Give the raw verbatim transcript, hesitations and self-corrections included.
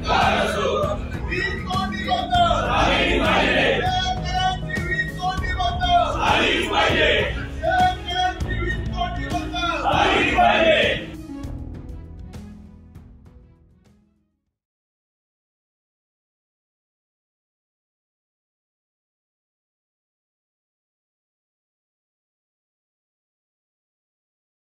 Let's go.